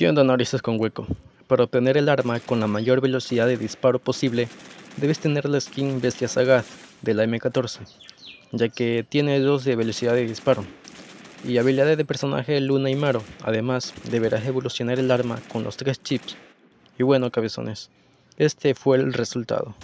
¿Qué onda, narices con hueco? Para obtener el arma con la mayor velocidad de disparo posible, debes tener la skin Bestia Sagaz de la M14, ya que tiene 2 de velocidad de disparo, y habilidades de personaje Luna y Maro. Además, deberás evolucionar el arma con los 3 chips. Y bueno, cabezones, este fue el resultado.